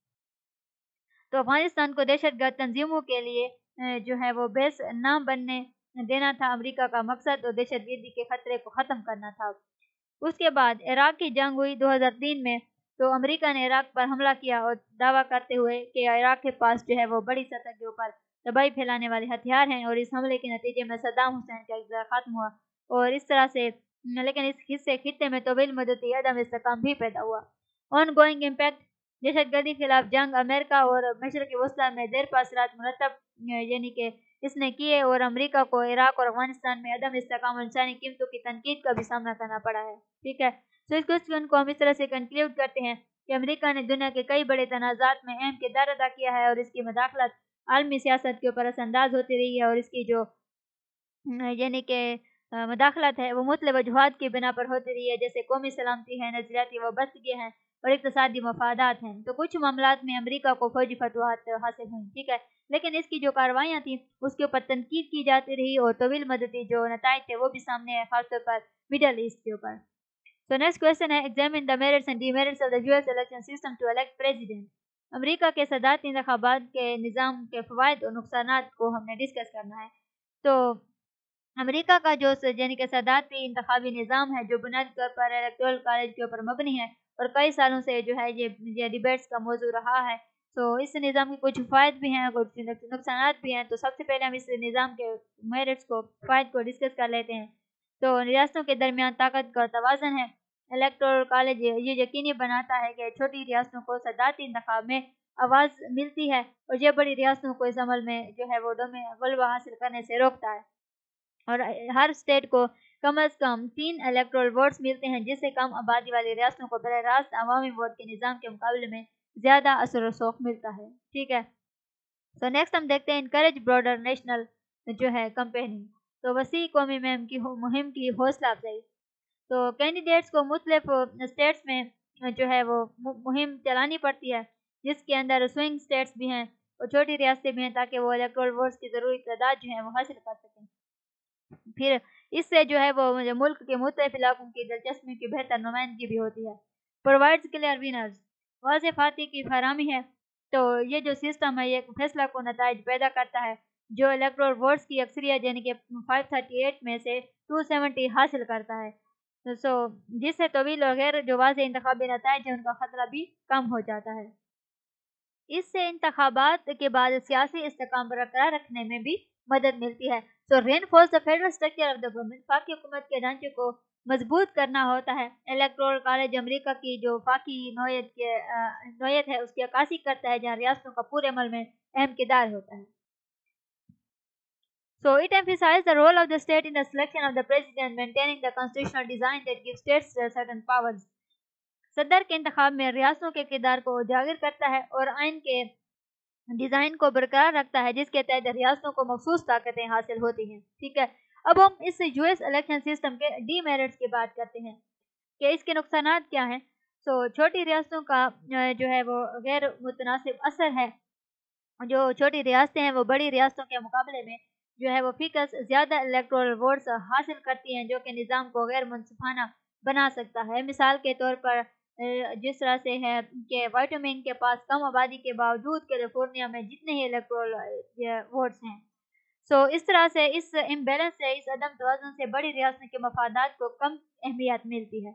तो अफगानिस्तान को दहशतगर्द तंजीमों के लिए जो है वो बेस ना बनने देना था अमेरिका का मकसद, और दहशतगर्दी के खतरे को ख़त्म करना था। उसके बाद इराक़ की जंग हुई दो हज़ार तीन में, तो अमेरिका ने इराक़ पर हमला किया और दावा करते हुए कि इराक़ के पास जो है वो बड़ी सतह के ऊपर तबाही फैलाने वाले हथियार हैं, और इस हमले के नतीजे में सद्दाम हुसैन का इक़्तिदार ख़त्म हुआ। और इस तरह से लेकिन इस हिस्से खित्ते में तवील मुद्दती अदम इस्तेकाम भी पैदा हुआ। ऑन गोइंग इम्पैक्ट दहशतगर्दी खिलाफ जंग अमेरिका और मशरक़ वस्ती में देर पासरात मुरतब यानी कि इसने किए, और अमेरिका को इराक़ और अफगानिस्तान में अदम इस्तेकाम और इंसानी कीमतों की तनकीद का भी सामना करना पड़ा है। ठीक है, तो इस क्वेश्चन को हम इस तरह से कंक्लूड करते हैं कि अमेरिका ने दुनिया के कई बड़े तनाज़ात में अहम किरदार अदा किया है, और इसकी मदाखलत आलमी सियासत के ऊपर असरअंदाज होती रही है, और इसकी जो यानी कि मदाखलत है वो मुतल वजूहात की बिना पर होती रही है, जैसे कौमी सलामती है, नजरियाती वाबस्तगी हैं और इक़्तिसादी मफादात हैं। तो कुछ मामलों में अमेरिका को फौजी फतवाहत हासिल हुई, ठीक है, लेकिन इसकी जो कार्रवाइयाँ थीं उसके ऊपर तनकीद की जाती रही और तवील मदती जो नताइज थे वो भी सामने आए, खासतौर पर मिडल ईस्ट के ऊपर। तो नेक्स्ट क्वेश्चन है examine the merits and demerits of the US election system to elect president. America के सदारती इंतखाबात के निज़ाम के फ़वाइद और नुकसानात को हमने डिस्कस करना है। तो अमेरिका का जो यानी कि सदारती इंतखाबी निज़ाम है जो बुनियादी तौर पर इलेक्टोरल कॉलेज के ऊपर मबनी है और कई सालों से जो है ये, ये डिबेट्स का मौजू रहा है। तो इस निज़ाम के कुछ फ़ायदे भी हैं और नुकसान भी हैं। तो सबसे पहले हम इस निज़ाम के मेरिट्स को फ़ायदे को डिस्कस कर लेते हैं। तो रियासतों के दरमियान ताकत का तवाज़न है। इलेक्टोरल कॉलेज ये यकीनी बनाता है कि छोटी रियासतों को सदारती इंतखाब में आवाज़ मिलती है और यह बड़ी रियासतों को इस अमल में जो है वो दोनों गलबा हासिल करने से रोकता है, और हर स्टेट को कम अज़ कम तीन इलेक्टोरल वोट्स मिलते हैं, जिससे कम आबादी वाली रियासतों को बरह रास्त अवामी वोट के निज़ाम के मुकाबले में ज़्यादा असर व शौक़ मिलता है। ठीक है, तो नेक्स्ट हम देखते हैं इनकरेज ब्रॉडर नेशनल जो है कंपेनिंग। तो वसी कौमी मुहिम की मुहिम की हौसला अफजाई। तो कैंडिडेट्स को मुख्तलिफ स्टेट्स में जो है वो मुहिम चलानी पड़ती है, जिसके अंदर स्विंग स्टेट्स भी हैं और छोटी रियासतें भी हैं, ताकि वो इलेक्टोरल वोट्स की ज़रूरी तादाद जो है वो हासिल कर सकें। फिर इससे जो है वो मुल्क के मुख्तलिफ इलाकों की दिलचस्पी की बेहतर नुमाइंदगी भी होती है। प्रोवाइड्स क्लियर विनर्स, वाज़ेफाती की फराहमी है। तो ये जो सिस्टम है ये फैसला को नताइज पैदा करता है जो इलेक्टोरल वोट्स की अक्सरियत यानी कि फाइव थर्टी एट में से टू सेवेंटी हासिल करता है, सो जिससे तवील और गैर जो वाज़े इंतखाबी नताइज है उनका खतरा भी कम हो जाता है। इससे इंतखाबात के बाद सियासी इस्तेकाम बरकरार रखने में भी मदद मिलती है। तो reinforce the federal structure of the government, फाकी हुकूमत के ढांचे को मजबूत करना होता है। इलेक्टोरल कॉलेज अमेरिका की जो फाकी नोयत के नोयत है उसकी अक्सी करता है, जहाँ रियासतों का पूरे अमल में अहम किरदार होता है। So it emphasize the role of the state in the selection of the president, maintaining the constitutional design that gives states certain powers. सदर के इंतखाब में रियासतों के किरदार को उजागर करता है और आइन के डिज़ाइन को बरकरार रखता है, जिसके तहत रियासतों को मखसूस ताकतें हासिल होती हैं। ठीक है, अब हम इस यूएस इलेक्शन सिस्टम के डीमेरिट्स की बात करते हैं कि इसके नुकसान क्या हैं। तो छोटी रियासतों का जो है वो गैर मुतनासिब असर है। जो छोटी रियासतें हैं वो बड़ी रियासतों के मुकाबले में जो है वो फिकस ज़्यादा इलेक्टोरल वोट्स हासिल करती हैं, जो कि निज़ाम को गैर मुनसिफाना बना सकता है। मिसाल के तौर पर जिस तरह से है कि वाइटोमिन के पास कम आबादी के बावजूद कैलिफोर्निया में जितने ही इलेक्टोरल वोट्स हैं। सो इस तरह से इस इम्बैलेंस से इस अदम तवाज़ुन से बड़ी रियासतों के मफादात को कम अहमियत मिलती है।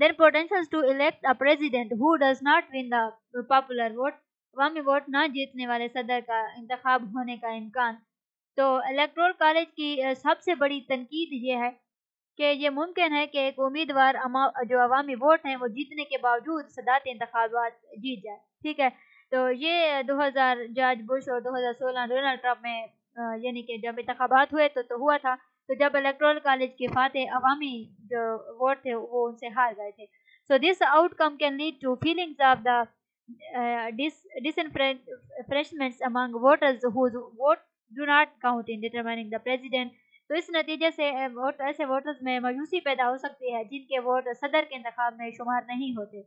Then potential to elect a president who does not win the popular vote, अवामी वोट ना जीतने वाले सदर का इंतखाब होने का इम्कान। तो इलेक्टोरल कॉलेज की सबसे बड़ी तनकीद ये है कि ये मुमकिन है कि एक उम्मीदवार जो अवामी वोट हैं वो जीतने के बावजूद सदारती इंतखाबात जीत जाए। ठीक है, तो ये दो हज़ार जॉर्ज बुश और दो हज़ार सोलह डोनाल्ड ट्रंप में यानी कि जब इंतखाबात हुए तो, तो हुआ था, तो जब इलेक्टोरल कॉलेज के फाते अवामी जो वोट थे वो उनसे हार गए थे। So this outcome can lead to feelings of the uh, dis disenfranchisement among voters whose vote do not count in determining the president. तो इस नतीजे से वोट ऐसे वोटर्स में मायूसी पैदा हो सकती है जिनके वोट सदर के इंतखाब में शुमार नहीं होते.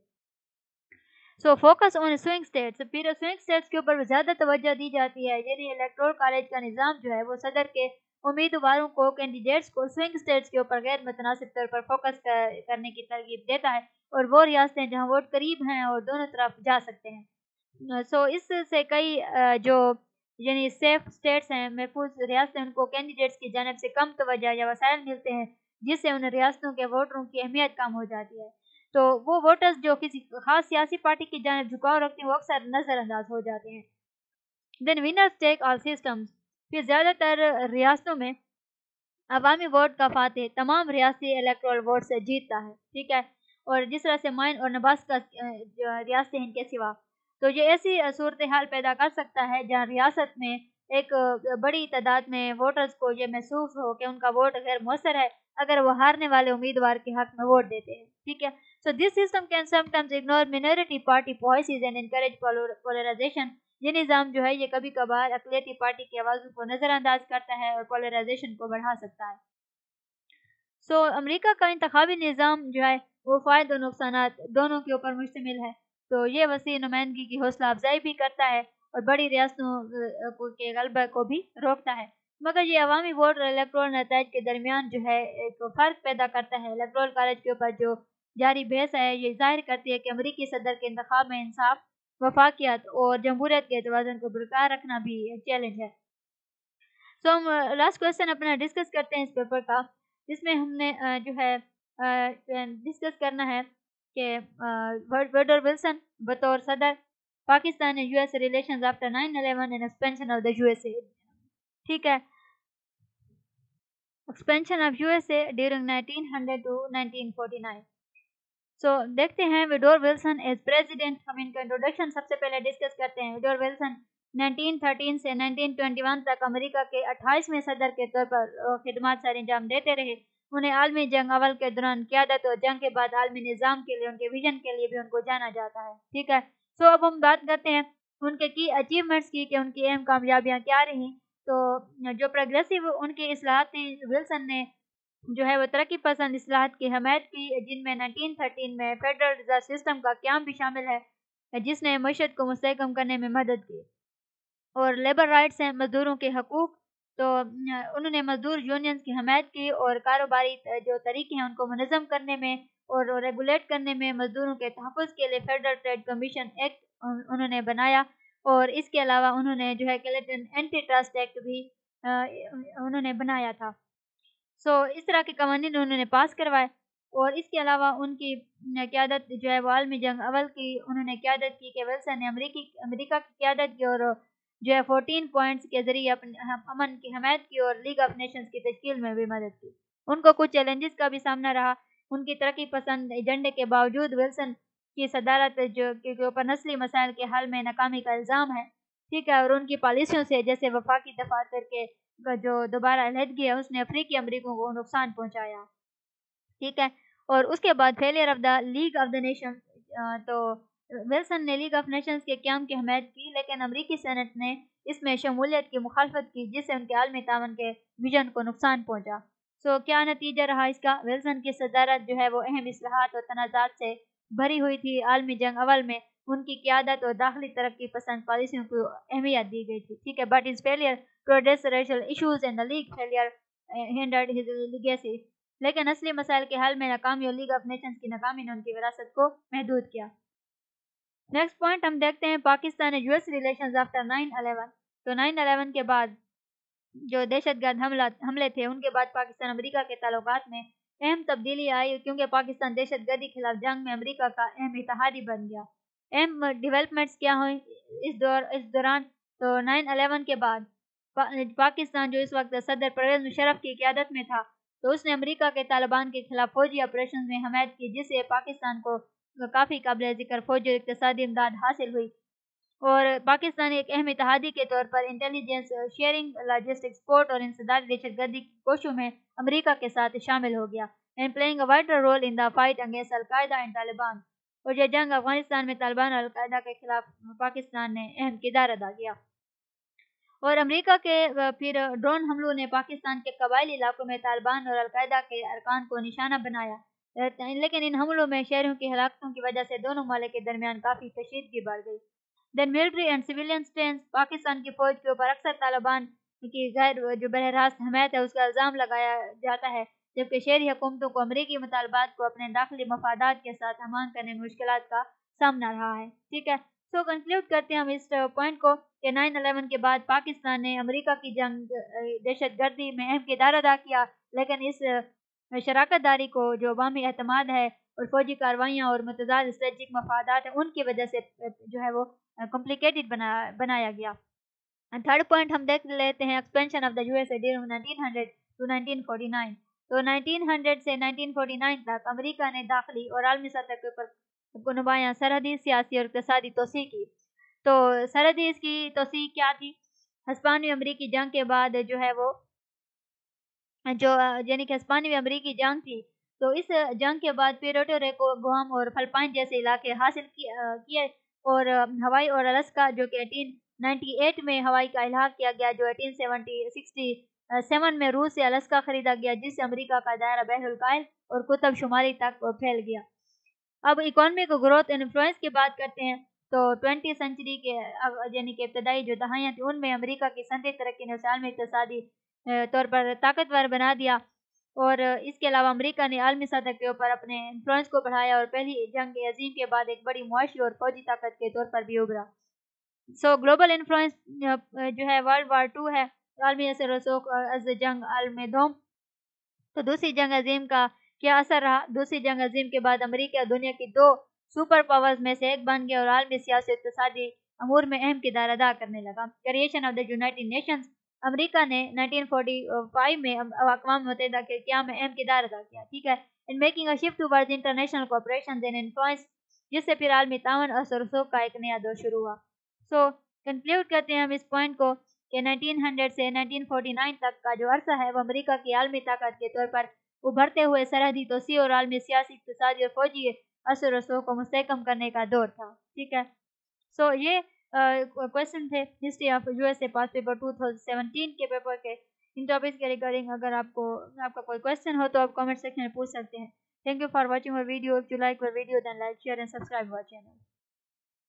So focus on swing states, फिर स्विंग स्टेट्स के ऊपर ज़्यादा तवज्जो दी जाती है. यानी इलेक्टोरल कॉलेज का निज़ाम जो है वो सदर के उम्मीदवारों को, कैंडिडेट्स को स्विंग स्टेट्स के ऊपर गैर मुतनासिब तौर पर फोकस कर, करने की तरगीब देता है, और वो रियासतें जहाँ वोट करीब हैं और दोनों तरफ जा सकते हैं. सो so, इससे कई जो यानी सेफ स्टेट्स हैं, महफूज रियासतें, उनको कैंडिडेट्स की जानब से कम तवज्जो या वसायल मिलते हैं, जिससे उन रियासतों के वोटरों की अहमियत कम हो जाती है. तो वो वोटर्स जो किसी खास सियासी पार्टी की जानब झुकाव रखते हैं वो अक्सर नज़रअंदाज हो जाते हैं. Then winners take all systems, फिर ज़्यादातर रियासतों में अवामी वोट का फातह तमाम रियासती इलेक्ट्रल वोट से जीतता है. ठीक है, और जिस तरह से माइन और नबास्का रियासतें इनके सिवा, तो ये ऐसी सूरत हाल पैदा कर सकता है जहाँ रियासत में एक बड़ी तादाद में वोटर्स को ये महसूस हो कि उनका वोट गैर मौसर है अगर वो हारने वाले उम्मीदवार के हक में वोट देते हैं. ठीक है, so this system can sometimes ignore minority party policies and encourage polarization. ये निज़ाम जो है ये कभी कभार अकलियती पार्टी की आवाज़ों को नज़रअंदाज करता है और पोलराइजेशन को बढ़ा सकता है. सो so, अमरीका का इंतखाबी निज़ाम जो है वो फ़ायदे और नुकसान दोनों के ऊपर मुश्तमिल है. तो ये वसी नुमाइंदगी की हौसला अफजाई भी करता है और बड़ी रियासतों के गलबा को भी रोकता है, मगर ये अवामी वोट और इलेक्ट्रोल नतज के दरमियान जो है एक फ़र्क पैदा करता है. इलेक्ट्रोल कॉलेज के ऊपर जो जारी बहस है ये जाहिर करती है कि अमरीकी सदर के इंतखाब में इंसाफ, वफाकियत और जमहूरियत के तवाज़ुन को बरकरार रखना भी एक चैलेंज है. सो हम लास्ट क्वेश्चन अपना डिस्कस करते हैं इस पेपर का, जिसमें हमने जो है डिस्कस करना है के वुडरो विल्सन बतौर सदर Pakistan and US relations after nine eleven and expansion of the USA. ठीक है, expansion of USA during nineteen hundred to nineteen forty nine. So देखते हैं वुडरो विल्सन एज प्रेसिडेंट. हम इनका इंट्रोडक्शन सबसे पहले डिस्कस करते हैं. वुडरो विल्सन नाइनटीन थर्टीन से नाइनटीन ट्वेंटी वन तक अमेरिका के अट्ठाईसवें सदर के तौर पर खिदमत सर अंजाम देते रहे. उन्हें आलमी जंग अवल के दौरान क्यादत और जंग के बाद आलमी निज़ाम के लिए उनके विजन के लिए भी उनको जाना जाता है. ठीक है, सो so, अब हम बात करते हैं उनके की अचीवमेंट्स की कि उनकी अहम कामयाबियां क्या रहीं. तो जो प्रोग्रेसिव उनकी इस्लाहत थी, विल्सन ने जो है वो तरक्की पसंद इस्लाहत की हमायत की, जिनमें नाइनटीन थर्टीन में फेडरल रिजर्व सिस्टम का क्याम भी शामिल है जिसने मईशत को मुस्तहकम करने में मदद की, और लेबर राइट्स हैं मजदूरों के हकूक़, तो उन्होंने मजदूर यूनियंस की हमायत की और कारोबारी जो तरीके हैं उनको मनज़म करने में और रेगुलेट करने में मजदूरों के तहफ़्फ़ुज़ के लिए फेडरल ट्रेड कमीशन एक्ट उन्होंने बनाया, और इसके अलावा उन्होंने जो है क्लिंटन एंटी ट्रस्ट एक्ट भी उन्होंने बनाया था. सो इस तरह के कानून उन्होंने पास करवाए, और इसके अलावा उनकी क़यादत जो है वो आलमी जंग अवल की उन्होंने क़यादत की कि विल्सन ने अमरीकी अमरीका की क़यादत की और जो है फोर्टीन पॉइंट्स के जरिए अपने अमन की हमायत की और लीग ऑफ नेशंस की तश्कील में भी मदद की. उनको कुछ चैलेंजेस का भी सामना रहा. उनकी तरक्की पसंद एजेंडे के बावजूद विल्सन की सदारत जो के ऊपर नस्ली मसाइल के हल में नाकामी का इल्ज़ाम है. ठीक है, और उनकी पॉलिसियों से जैसे वफाकी दफातर के जो दोबारा अलहदगी है उसने अफ्रीकी अमरीकों को नुकसान पहुँचाया. ठीक है, और उसके बाद failure of the league of the nation, तो विल्सन ने लीग ऑफ नेशंस के क्याम की हमायत की, लेकिन अमरीकी सेनेट ने इसमें शमूलियत की मुखालफत की जिससे उनके आलमी तावन के विजन को नुकसान पहुंचा. सो so, क्या नतीजा रहा इसका? विल्सन की सदारत जो है वो अहम इस्लाहात और तनाज़ात से भरी हुई थी. आलमी जंग अवल में उनकी क़यादत और दाखिली तरक्की पसंद पॉलिसियों को अहमियत दी गई थी. ठीक है, but is failure to address racial issues and the league failure hindered his legacy, लेकिन असली मसाइल के हल में नाकामी और लीग ऑफ नेशंस की नाकामी ने उनकी विरासत को महदूद किया. नेक्स्ट पॉइंट हम देखते हैं पाकिस्तान और US relations after nine eleven. तो नाइन इलेवन के बाद जो दहशतगर्द हमला हमले थे उनके बाद पाकिस्तान अमेरिका के ताल्लुकात में अहम तब्दीली आई, क्योंकि पाकिस्तान दहशतगर्दी खिलाफ जंग में अमेरिका का अहम इतिहादी बन गया. अहम डेवलपमेंट्स क्या हुई इस दौर इस दौरान? तो नाइन इलेवन के बाद पा, पाकिस्तान जो इस वक्त सदर परवेज मुशर्रफ की क़यादत में था, तो उसने अमेरिका के तालिबान के खिलाफ फौजी ऑपरेशन में हमायत की, जिससे पाकिस्तान को काफ़ी काबिल जिक्र फौजी और इकतसादी इमदाद हासिल हुई, और पाकिस्तान एक अहम इत्तहादी के तौर पर इंटेलिजेंस शेयरिंग, लॉजिस्टिक सपोर्ट और इंसदारी दहशतगर्दी की कोशिशों में अमेरिका के साथ शामिल हो गया. and playing a vital role in the fight against al-Qaeda and Taliban। और यह जंग अफगानिस्तान में तालिबान और अलकायदा के खिलाफ पाकिस्तान ने अहम किरदार अदा किया। और अमेरिका के फिर ड्रोन हमलों ने पाकिस्तान के कबायली इलाकों में तालिबान और अलकायदा के अरकान को निशाना बनाया, लेकिन इन हमलों में शहरों की हलाकतों की वजह से दोनों ममालिक के दरमियान काफ़ी कशीदगी बढ़ गई। Then military and civilian strength, Pakistan की फौज के ऊपर अक्सर तालिबान की गैर जो बरहरास्त हमायत है उसका इल्ज़ाम लगाया जाता है, जबकि शहरी हुकूमतों को अमरीकी मुतालबात को अपने दाखिली मफादात के साथ हमान करने में मुश्किल का सामना रहा है। ठीक है, सो so, कंक्लूड करते हैं हम इस पॉइंट को कि नाइन अलेवन के बाद पाकिस्तान ने अमेरिका की जंग दहशत गर्दी में अहम किरदार अदा किया, लेकिन इस शराकत दारी को जो अवामी अहतमाद है और फौजी कार्रवाइयाँ और मतदाद स्ट्रेटिक मफादात हैं उनकी वजह से जो है वो कॉम्प्लिकेटेड बना बनाया गया। थर्ड पॉइंट हम देख लेते हैं expansion of the USA during nineteen hundred to nineteen forty nine. तो नाइनटीन हंड्रेड से नाइनटीन फोर्टी नाइन तक अमेरिका ने दाखिली और आलमी सतह के ऊपर नुमाया सरहदी सियासी और इकतसादी तोसी की। तो सरहदी इसकी तोसी क्या थी? हस्पानवी अमरीकी जंग के बाद जो है वो जो यानी कि हस्पानवी अमरीकी जंग थी, तो इस जंग के बाद प्यूर्टो रिको, गुआम और फिलिपाइन जैसे इलाके हासिल किए और हवाई और अलास्का जो कि अठारह सौ अट्ठानवे में हवाई का इलाहा किया गया, जो अठारह सौ सड़सठ में रूस से अलास्का खरीदा गया, जिससे अमेरिका का दायरा बहरुलकायल और कुतुब शुमारी तक फैल गया। अब इकोनॉमिक ग्रोथ इन्फ्लुएंस की बात करते हैं। तो ट्वेंटी सेंचुरी के यानी कि इब्तदाई जो दहाइयाँ थी उनमें अमेरिका की सनअती तरक्की ने साल में इकतसादी तौर पर ताकतवर बना दिया, और इसके अलावा अमेरिका ने आलमी सतह के ऊपर अपने इंफ्लुएंस को बढ़ाया और पहली जंग अजीम के बाद एक बड़ी मुआशी और फौजी ताकत के तौर पर भी उभरा। सो ग्लोबल इन्फ्लुएंस जो है वर्ल्ड वार टू है, आलमी असर रसूख अज जंग अलमदोम। तो दूसरी जंग अजीम का क्या असर रहा? दूसरी जंग अजीम के बाद अमेरिका दुनिया की दो सुपर पावर्स में से एक बन गया और आलमी सियासी इकतसादी अमूर में अहम किरदार अदा करने लगा। Creation of the United Nations, America ने नाइनटीन फोर्टी फाइव में अक़वाम मुत्तहिदा के क्या में अहम किरदार अदा किया। ठीक है, in making a shift towards international cooperation and influence, जिससे फिर आलमी तावन और सरसोख का एक नया दौर शुरू हुआ। सो कंक्लूड करते हैं हम इस पॉइंट को कि नाइनटीन हंड्रेड से नाइनटीन फोर्टी नाइन तक का जो अरसा है वो अमेरिका की आलमी ताकत के तौर पर उभरते हुए सरहदी तोसी और आलमी सियासी इक़्तिसादी और फौजी असर रसूख को मुस्तहकम करने का दौर था। ठीक है, सो ये क्वेश्चन थे history of USA past paper two thousand seventeen के पेपर के। इन टॉपिक्स के रिगार्डिंग अगर आपको आपका कोई क्वेश्चन हो तो आप कमेंट सेक्शन में पूछ सकते हैं। Thank you for watching our video. If you like our video then like share and subscribe our channel.